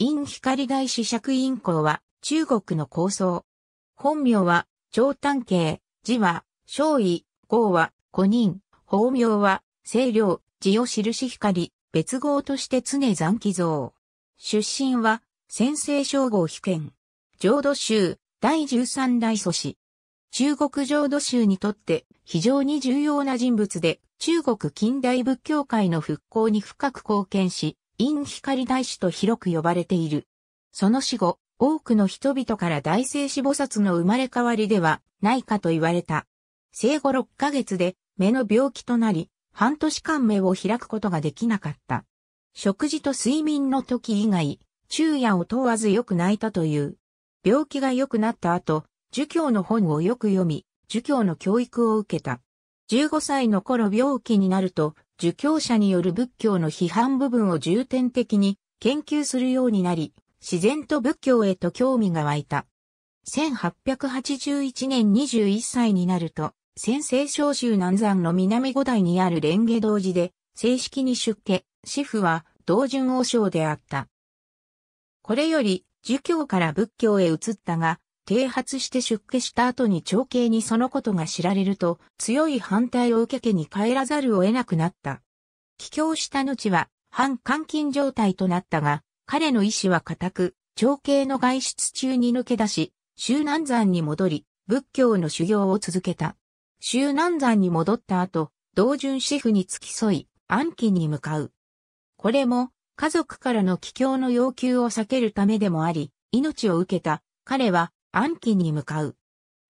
殷光大子爵殷公は中国の高僧。本名は長短慶、字は少尉、号は古人、法名は清涼、字を印光、別号として常参寄贈。出身は陝西省合肥県。浄土宗第13代祖師。中国浄土宗にとって非常に重要な人物で、中国近代仏教界の復興に深く貢献し、殷光大師と広く呼ばれている。その死後、多くの人々から大聖子菩薩の生まれ変わりではないかと言われた。生後6ヶ月で目の病気となり、半年間目を開くことができなかった。食事と睡眠の時以外、昼夜を問わずよく泣いたという。病気が良くなった後、儒教の本をよく読み、儒教の教育を受けた。15歳の頃病気になると、儒教者による仏教の批判部分を重点的に研究するようになり、自然と仏教へと興味が湧いた。1881年21歳になると、陝西省州南山の南五台にある蓮華堂寺で正式に出家、師父は道順和尚であった。これより、儒教から仏教へ移ったが、剃髪して出家した後に長兄にそのことが知られると強い反対を受け家に帰らざるを得なくなった。帰郷した後は半監禁状態となったが、彼の意志は固く、長兄の外出中に抜け出し、周南山に戻り、仏教の修行を続けた。周南山に戻った後、道順師父に付き添い、安徽に向かう。これも家族からの帰郷の要求を避けるためでもあり、命を受けた彼は、安徽に向かう。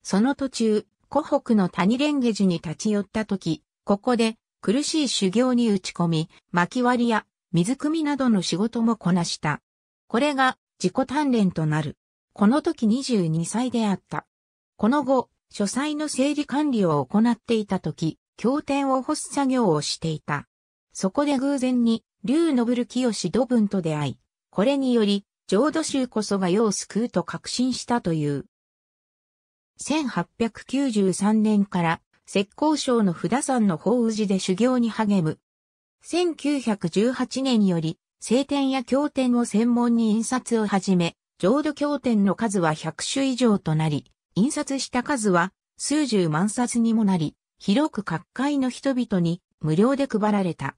その途中、湖北の谷蓮華寺に立ち寄った時、ここで苦しい修行に打ち込み、薪割りや水汲みなどの仕事もこなした。これが自己鍛錬となる。この時22歳であった。この後、書斎の整理管理を行っていた時、経典を干す作業をしていた。そこで偶然に、劉ノブル清土文と出会い、これにより、浄土宗こそが世を救うと確信したという。1893年から浙江省の布田山の法雨寺で修行に励む。1918年より聖典や経典を専門に印刷を始め、浄土経典の数は100種以上となり、印刷した数は数十万冊にもなり、広く各界の人々に無料で配られた。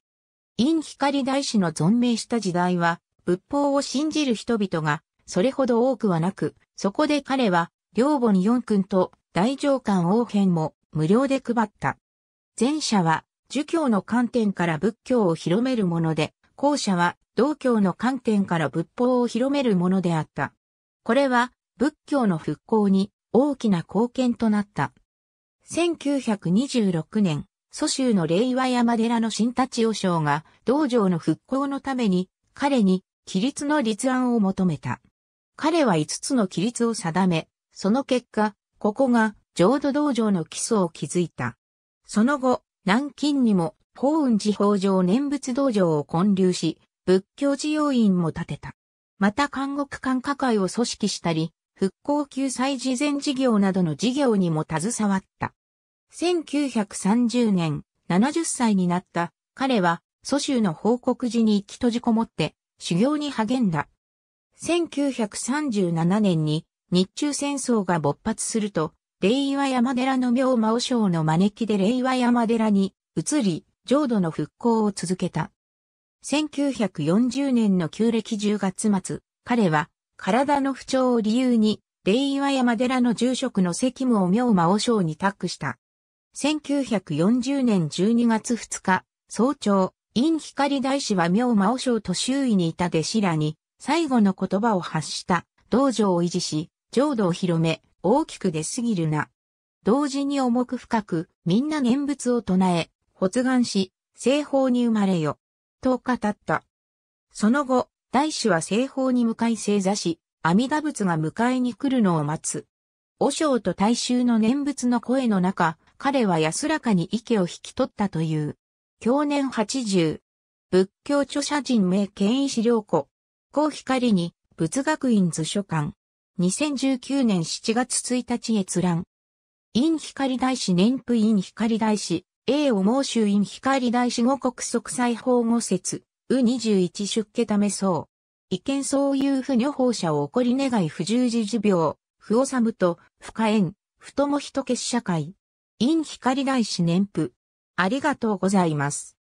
殷光大師の存命した時代は、仏法を信じる人々がそれほど多くはなく、そこで彼は両本四訓と大乗観応編も無料で配った。前者は儒教の観点から仏教を広めるもので、後者は道教の観点から仏法を広めるものであった。これは仏教の復興に大きな貢献となった。1926年、蘇州の霊和山寺の新立和尚が道場の復興のために彼に規律の立案を求めた。彼は5つの規律を定め、その結果、ここが浄土道場の基礎を築いた。その後、南京にも法雲寺法上念仏道場を建立し、仏教事業院も建てた。また監獄感化会を組織したり、復興救済慈善事業などの事業にも携わった。1930年、70歳になった彼は、蘇州の報国寺に行き閉じこもって修行に励んだ。1937年に日中戦争が勃発すると、霊和山寺の妙馬和尚の招きで霊和山寺に移り、浄土の復興を続けた。1940年の旧暦10月末、彼は体の不調を理由に霊和山寺の住職の責務を妙馬和尚に託した。1940年12月2日、早朝、殷光大師は妙馬和尚と周囲にいた弟子らに最後の言葉を発した。道場を維持し、浄土を広め、大きく出すぎるな。同時に重く深く、みんな念仏を唱え、発願し、西方に生まれよ。と語った。その後、大師は西方に向かい正座し、阿弥陀仏が迎えに来るのを待つ。和尚と大衆の念仏の声の中、彼は安らかに息を引き取ったという。享年80。仏教著者人名権石良子。光光に仏学院図書館。2019年7月1日閲覧。殷光大師年譜殷光大師。英を孟州殷光大師護国息災法護説。21出家ためそう。意見相違不如法者を起こり願い不従事事病、不修と、不可縁、不友人結社会。因光大師年譜。ありがとうございます。